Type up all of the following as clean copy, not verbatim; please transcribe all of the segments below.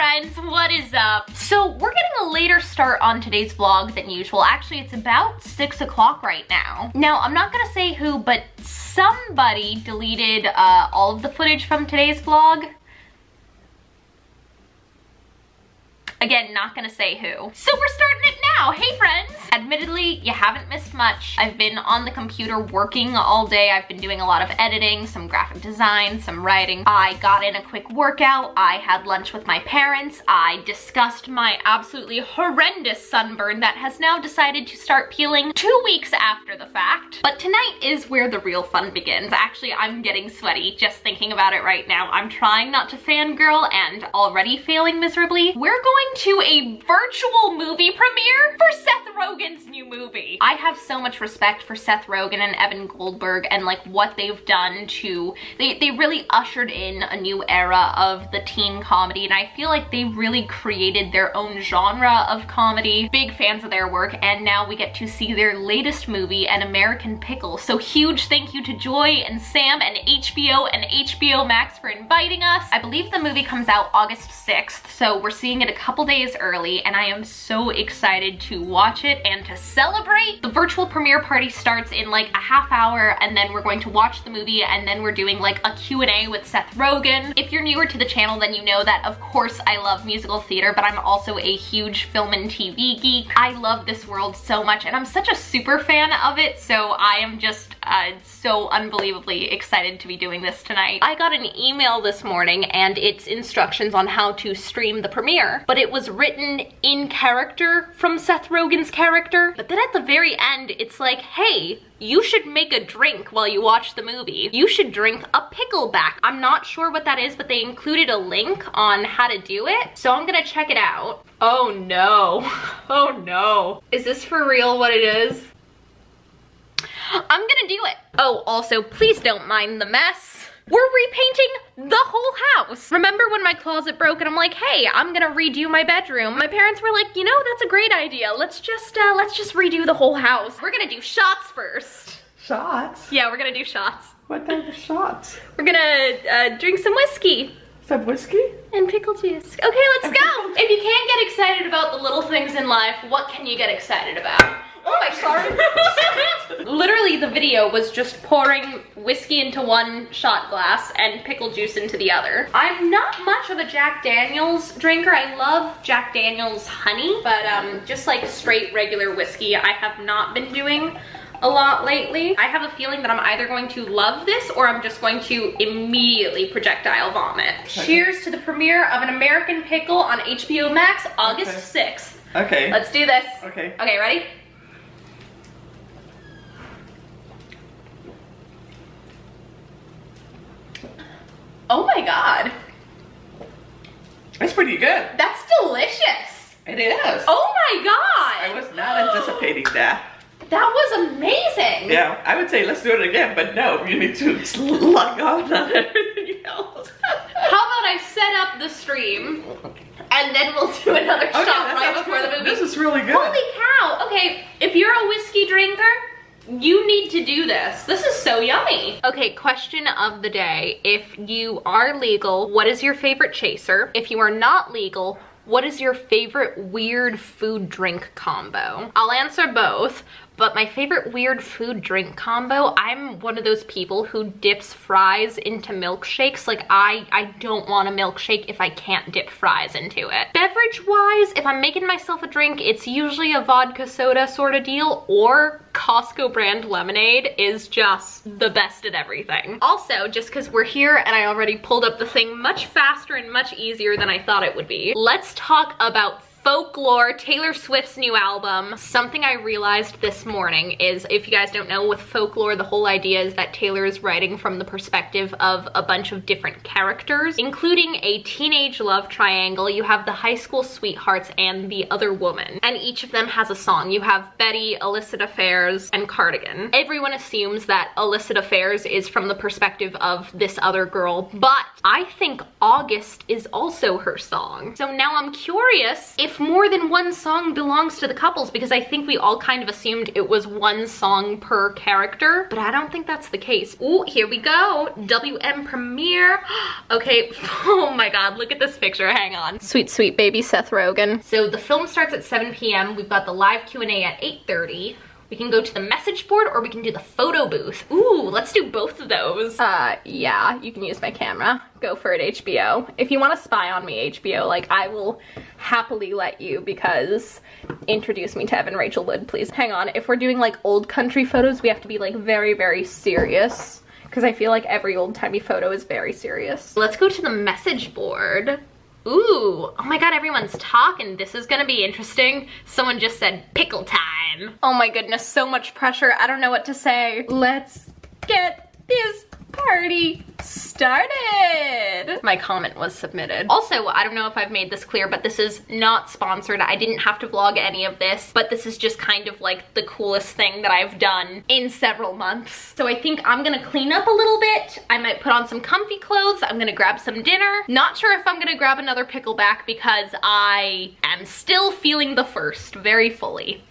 friends, what is up? So we're getting a later start on today's vlog than usual. Actually, it's about 6 o'clock right now. Now, I'm not gonna say who, but somebody deleted all of the footage from today's vlog. Again, not gonna say who. So we're starting it now. Hey friends! Admittedly, you haven't missed much. I've been on the computer working all day. I've been doing a lot of editing, some graphic design, some writing. I got in a quick workout. I had lunch with my parents. I discussed my absolutely horrendous sunburn that has now decided to start peeling 2 weeks after the fact. But tonight is where the real fun begins. Actually, I'm getting sweaty just thinking about it right now. I'm trying not to fangirl and already failing miserably. We're going to a virtual movie premiere for Seth Rogen's new movie. I have so much respect for Seth Rogen and Evan Goldberg and like what they've done to, they really ushered in a new era of the teen comedy, and I feel like they really created their own genre of comedy. Big fans of their work, and now we get to see their latest movie, An American Pickle. So huge thank you to Joy and Sam and HBO Max for inviting us. I believe the movie comes out August 6th, so we're seeing it a couple days early, and I am so excited to watch it and to celebrate. The virtual premiere party starts in like a half hour, and then we're going to watch the movie, and then we're doing like a Q&A with Seth Rogen. If you're newer to the channel, then you know that of course I love musical theater, but I'm also a huge film and TV geek. I love this world so much, and I'm such a super fan of it, so I am just so unbelievably excited to be doing this tonight. I got an email this morning, and it's instructions on how to stream the premiere, but it was written in character from Seth Rogen's character. But then at the very end, it's like, hey, you should make a drink while you watch the movie. You should drink a pickleback. I'm not sure what that is, but they included a link on how to do it, so I'm gonna check it out. Oh no. Oh no. Is this for real what it is? I'm gonna do it. Oh, also, please don't mind the mess. We're repainting the whole house. Remember when my closet broke and I'm like, hey, I'm gonna redo my bedroom. My parents were like, you know, that's a great idea. Let's just redo the whole house. We're gonna do shots first. Shots? Yeah, we're gonna do shots. What type of shots? We're gonna drink some whiskey. Is that whiskey? And pickle juice. Okay, let's go. If you can't get excited about the little things in life, what can you get excited about? Oh my God. Literally the video was just pouring whiskey into one shot glass and pickle juice into the other. I'm not much of a Jack Daniels drinker. I love Jack Daniels honey, but just like straight regular whiskey, I have not been doing a lot lately. I have a feeling that I'm either going to love this or I'm just going to immediately projectile vomit. Okay. Cheers to the premiere of An American Pickle on HBO Max, August 6th. Okay. Let's do this. Okay. Okay, ready? Oh my God. That's pretty good. That's delicious. It is. Oh my God. I was not anticipating that. That was amazing. Yeah, I would say let's do it again, but no, you need to log on everything else. How about I set up the stream and then we'll do another shot right before the movie. This is really good. Holy cow. Okay, if you're a whiskey drinker, you need to do this. This is so yummy. Okay, question of the day. If you are legal, what is your favorite chaser? If you are not legal, what is your favorite weird food drink combo? I'll answer both, but my favorite weird food drink combo, I'm one of those people who dips fries into milkshakes. Like I don't want a milkshake if I can't dip fries into it. Beverage wise, if I'm making myself a drink, it's usually a vodka soda sort of deal, or Costco brand lemonade is just the best at everything. Also, just because we're here and I already pulled up the thing much faster and much easier than I thought it would be, let's talk about Folklore, Taylor Swift's new album. Something I realized this morning is, if you guys don't know, with Folklore, the whole idea is that Taylor is writing from the perspective of a bunch of different characters, including a teenage love triangle. You have the high school sweethearts and the other woman, and each of them has a song. You have Betty, Illicit Affairs, and Cardigan. Everyone assumes that Illicit Affairs is from the perspective of this other girl, but I think August is also her song. So now I'm curious if if more than one song belongs to the couples, because I think we all kind of assumed it was one song per character, but I don't think that's the case. Ooh, here we go. WM premiere. Okay, oh my god, look at this picture, hang on. Sweet, sweet baby Seth Rogen. So the film starts at 7 p.m. We've got the live Q&A at 8:30. We can go to the message board or we can do the photo booth. Ooh, let's do both of those. Yeah, you can use my camera. Go for it, HBO. If you want to spy on me, HBO, like, I will happily let you, because introduce me to Evan Rachel Wood, please. Hang on, if we're doing like old country photos, we have to be like very, very serious, because I feel like every old-timey photo is very serious. Let's go to the message board. Ooh, oh my god, everyone's talking. This is gonna be interesting. Someone just said pickle time. Oh my goodness, so much pressure. I don't know what to say. Let's get this party started. My comment was submitted. Also, I don't know if I've made this clear, but this is not sponsored. I didn't have to vlog any of this, but this is just kind of like the coolest thing that I've done in several months. So I think I'm gonna clean up a little bit. I might put on some comfy clothes. I'm gonna grab some dinner. Not sure if I'm gonna grab another pickleback, because I am still feeling the first very fully.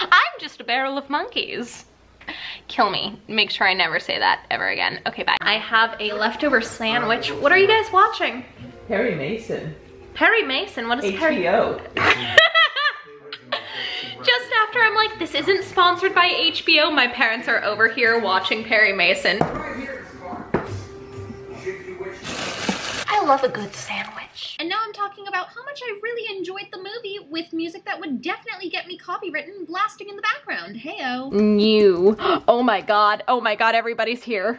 I'm just a barrel of monkeys. Kill me. Make sure I never say that ever again. Okay, bye. I have a leftover sandwich. What are you guys watching? Perry Mason. Perry Mason? What is Perry? HBO. Just after I'm like, this isn't sponsored by HBO, my parents are over here watching Perry Mason. I love a good sandwich. And now I'm talking about how much I really enjoyed the movie with music that would definitely get me copywritten blasting in the background. Heyo. New. Oh my god, everybody's here.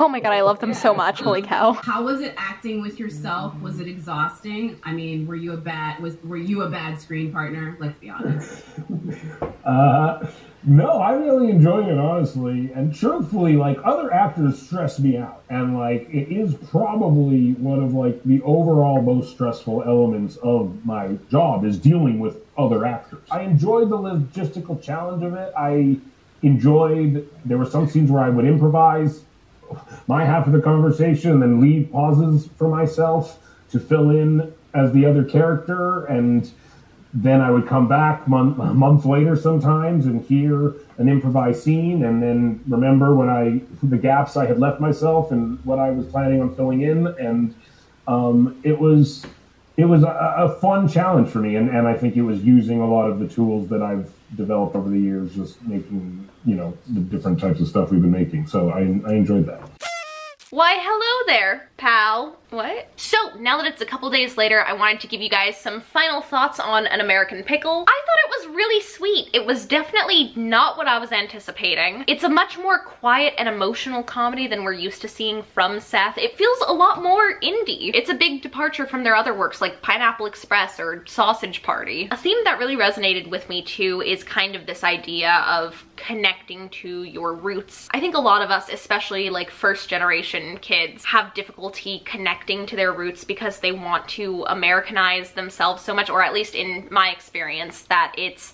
Oh my god, I love them so much. Holy cow. How was it acting with yourself? Was it exhausting? I mean, were you a bad screen partner? Let's be honest. No, I really enjoyed it, honestly, and truthfully, like, other actors stress me out, and, like, it is probably one of, like, the overall most stressful elements of my job is dealing with other actors. I enjoyed the logistical challenge of it. I enjoyed, there were some scenes where I would improvise my half of the conversation and then leave pauses for myself to fill in as the other character, and then I would come back a month later sometimes and hear an improvised scene and then remember when the gaps I had left myself and what I was planning on filling in. And it was a fun challenge for me. And I think it was using a lot of the tools that I've developed over the years, just making, you know, the different types of stuff we've been making. So I enjoyed that. Why, hello there, pal. What? So, now that it's a couple days later, I wanted to give you guys some final thoughts on An American Pickle. I thought it was really sweet. It was definitely not what I was anticipating. It's a much more quiet and emotional comedy than we're used to seeing from Seth. It feels a lot more indie. It's a big departure from their other works like Pineapple Express or Sausage Party. A theme that really resonated with me too is kind of this idea of connecting to your roots. I think a lot of us, especially like first generation kids, have difficulty connecting to their roots because they want to Americanize themselves so much, or at least in my experience, that it's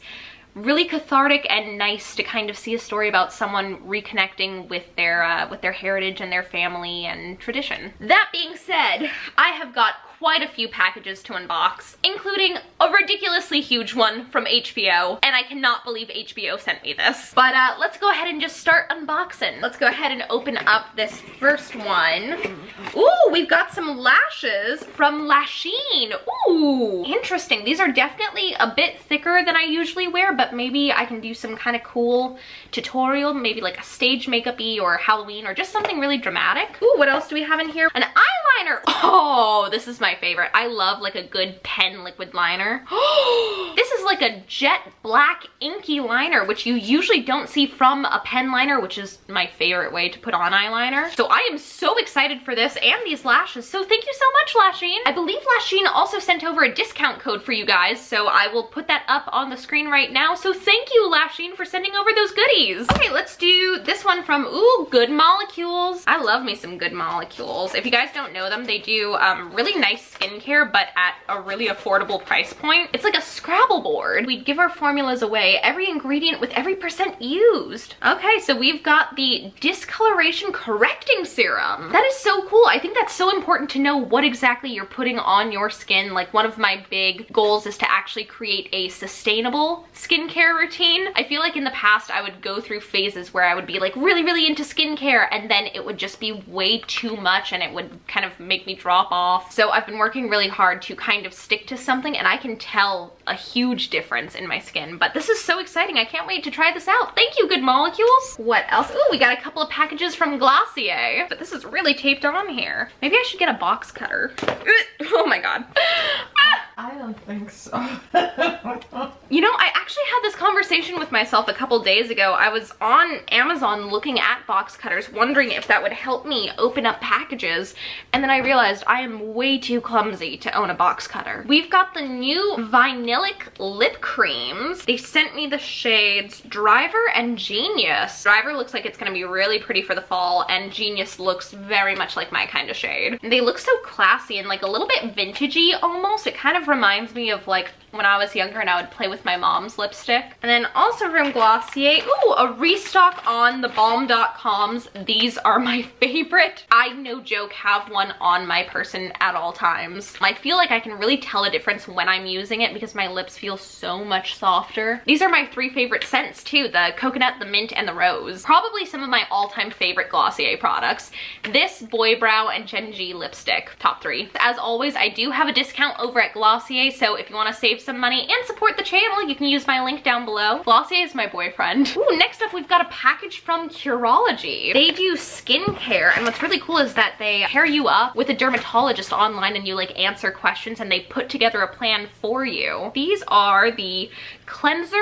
really cathartic and nice to kind of see a story about someone reconnecting with their heritage and their family and tradition. That being said, I have got quite a few packages to unbox, including a ridiculously huge one from HBO, and I cannot believe HBO sent me this. But let's go ahead and just start unboxing. Let's go ahead and open up this first one. Ooh, we've got some lashes from Lashine. Ooh, interesting. These are definitely a bit thicker than I usually wear, but maybe I can do some kind of cool tutorial, maybe like a stage makeup-y or Halloween or just something really dramatic. Ooh, what else do we have in here? An eyeliner. Oh, this is my favorite. I love like a good pen liquid liner. This is like a jet black inky liner, which you usually don't see from a pen liner, which is my favorite way to put on eyeliner. So I am so excited for this and these lashes. So thank you so much, Lashine. I believe Lashine also sent over a discount code for you guys, so I will put that up on the screen right now. So thank you, Lashine, for sending over those goodies. Okay, let's do this one from, ooh, Good Molecules. I love me some Good Molecules. If you guys don't know them. They do really nice skincare, but at a really affordable price point. It's like a Scrabble board. We give our formulas away, every ingredient with every % used. Okay, so we've got the discoloration correcting serum. That is so cool. I think that's so important to know what exactly you're putting on your skin. Like, one of my big goals is to actually create a sustainable skincare routine. I feel like in the past I would go through phases where I would be like really into skincare, and then it would just be way too much and it would kind of make me drop off. So I've been working really hard to kind of stick to something, and I can tell a huge difference in my skin. But this is so exciting. I can't wait to try this out. Thank you, Good Molecules. What else? Ooh, we got a couple of packages from Glossier, but this is really taped on here. Maybe I should get a box cutter. Oh my God. I don't think so. You know, I actually had this conversation with myself a couple days ago. I was on Amazon looking at box cutters, wondering if that would help me open up packages, and then I realized I am way too clumsy to own a box cutter. We've got the new Vinilic lip creams. They sent me the shades Driver and Genius. Driver looks like it's gonna be really pretty for the fall, and Genius looks very much like my kind of shade. They look so classy and like a little bit vintagey almost. It kind of reminds me of like when I was younger and I would play with my mom's lipstick. And then also from Glossier, ooh, a restock on the balm.coms. These are my favorite. I, no joke, have one on my person at all times. I feel like I can really tell a difference when I'm using it because my lips feel so much softer. These are my three favorite scents too, the coconut, the mint, and the rose. Probably some of my all-time favorite Glossier products. This, Boy Brow, and Genji lipstick, top three. As always, I do have a discount over at Glossier, so if you want to save some money and support the channel, you can use my link down below. Glossier is my boyfriend. Ooh, next up we've got a package from Curology. They do skincare, and what's really cool is that they pair you up with a dermatologist online and you like answer questions and they put together a plan for you. These are the cleanser,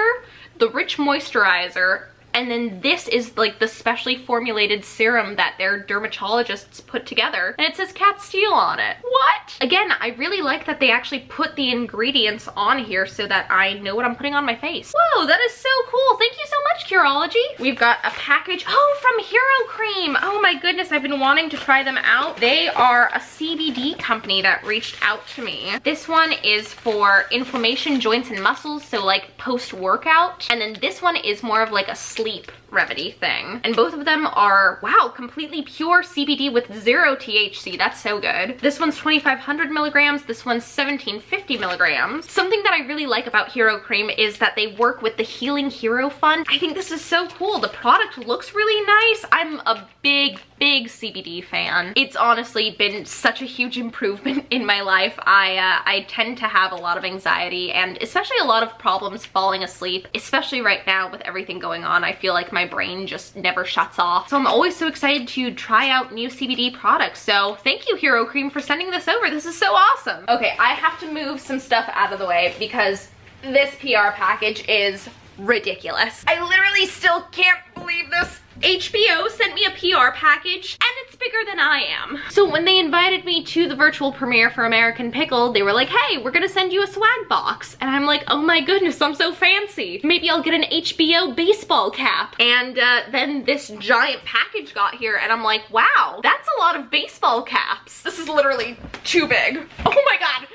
the rich moisturizer, and then this is like the specially formulated serum that their dermatologists put together, and it says Kat Steele on it. What? Again, I really like that they actually put the ingredients on here so that I know what I'm putting on my face. Whoa, that is so cool. Thank you so much, Curology. We've got a package, oh, from Hero Cream. Oh my goodness, I've been wanting to try them out. They are a CBD company that reached out to me. This one is for inflammation, joints, and muscles, so like post-workout. And then this one is more of like a sleep remedy thing, and both of them are, wow, completely pure CBD with 0 THC. That's so good. This one's 2,500 milligrams, this one's 1,750 milligrams. Something that I really like about Hero Cream is that they work with the Healing Hero Fund. I think this is so cool. The product looks really nice. I'm a big CBD fan. It's honestly been such a huge improvement in my life. I tend to have a lot of anxiety and especially a lot of problems falling asleep, especially right now with everything going on. I feel like my brain just never shuts off. So I'm always so excited to try out new CBD products. So thank you, Hero Cream, for sending this over. This is so awesome. Okay, I have to move some stuff out of the way because this PR package is ridiculous. I literally still can't believe this. HBO sent me a PR package, and it's bigger than I am. So when they invited me to the virtual premiere for American Pickle, they were like, hey, we're gonna send you a swag box. And I'm like, oh my goodness, I'm so fancy. Maybe I'll get an HBO baseball cap. And then this giant package got here, and I'm like, wow, that's a lot of baseball caps. This is literally too big. Oh my God,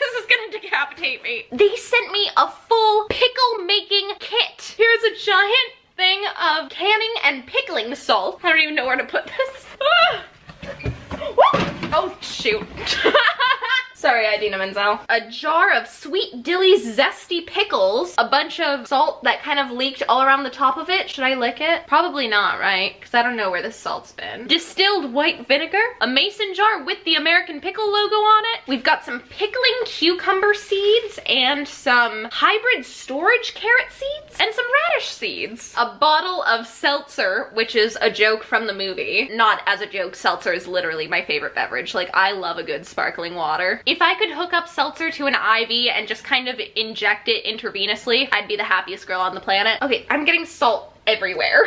this is gonna decapitate me. They sent me a full pickle making kit. Here's a giant thing of canning and pickling salt. I don't even know where to put this. Ah. Oh shoot. Sorry, Idina Menzel. A jar of Sweet Dilly's Zesty Pickles. A bunch of salt that kind of leaked all around the top of it. Should I lick it? Probably not, right? Because I don't know where this salt's been. Distilled white vinegar. A mason jar with the American Pickle logo on it. We've got some pickling cucumber seeds and some hybrid storage carrot seeds and some radish seeds. A bottle of seltzer, which is a joke from the movie. Not as a joke, seltzer is literally my favorite beverage. Like, I love a good sparkling water. If I could hook up seltzer to an IV and just kind of inject it intravenously, I'd be the happiest girl on the planet. Okay, I'm getting salt everywhere.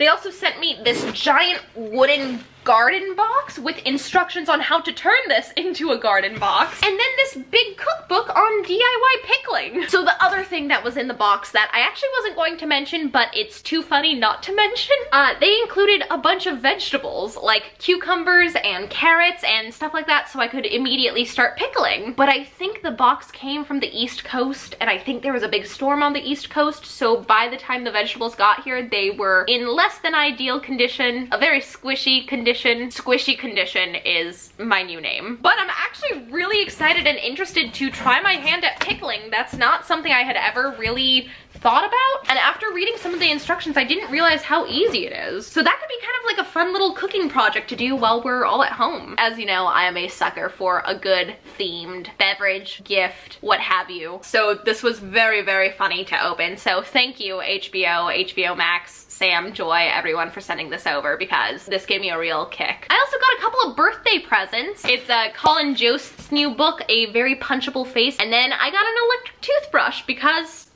They also sent me this giant wooden garden box with instructions on how to turn this into a garden box, and then this big cookbook on DIY pickling. So the other thing that was in the box that I actually wasn't going to mention, but it's too funny not to mention, they included a bunch of vegetables like cucumbers and carrots and stuff like that so I could immediately start pickling. But I think the box came from the East Coast, and I think there was a big storm on the East Coast, so by the time the vegetables got here they were in less than ideal condition, a very squishy condition. Squishy condition is my new name. But I'm actually really excited and interested to try my hand at pickling. That's not something I had ever really thought about, and after reading some of the instructions I didn't realize how easy it is. So that could be kind of like a fun little cooking project to do while we're all at home. As you know, I am a sucker for a good themed beverage, gift, what have you. So this was very, very funny to open. So thank you HBO, HBO Max, Sam, Joy, everyone for sending this over, because this gave me a real kick. I also got a couple of birthday presents. It's Colin Jost's new book, A Very Punchable Face, and then I got an electric toothbrush because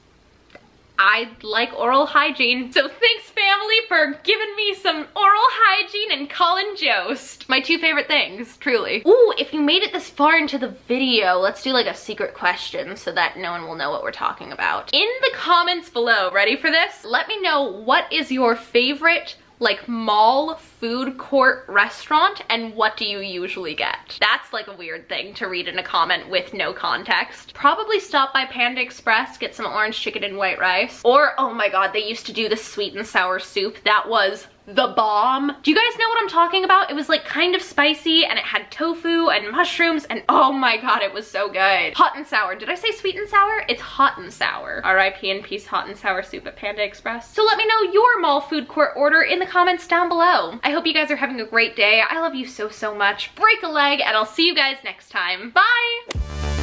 I like oral hygiene. So thanks, family, for giving me some oral hygiene and Colin Jost. My two favorite things, truly. Ooh, if you made it this far into the video, let's do like a secret question so that no one will know what we're talking about. In the comments below, ready for this? Let me know, what is your favorite like mall food court restaurant, and what do you usually get? That's like a weird thing to read in a comment with no context. Probably stop by Panda Express, get some orange chicken and white rice. Or, oh my god, they used to do the sweet and sour soup. That was the bomb. Do you guys know what I'm talking about? It was like kind of spicy and it had tofu and mushrooms and oh my god, it was so good. Hot and sour. Did I say sweet and sour? It's hot and sour. R.I.P. in peace, hot and sour soup at Panda Express. So let me know your mall food court order in the comments down below. I hope you guys are having a great day. I love you so, so much. Break a leg and I'll see you guys next time. Bye!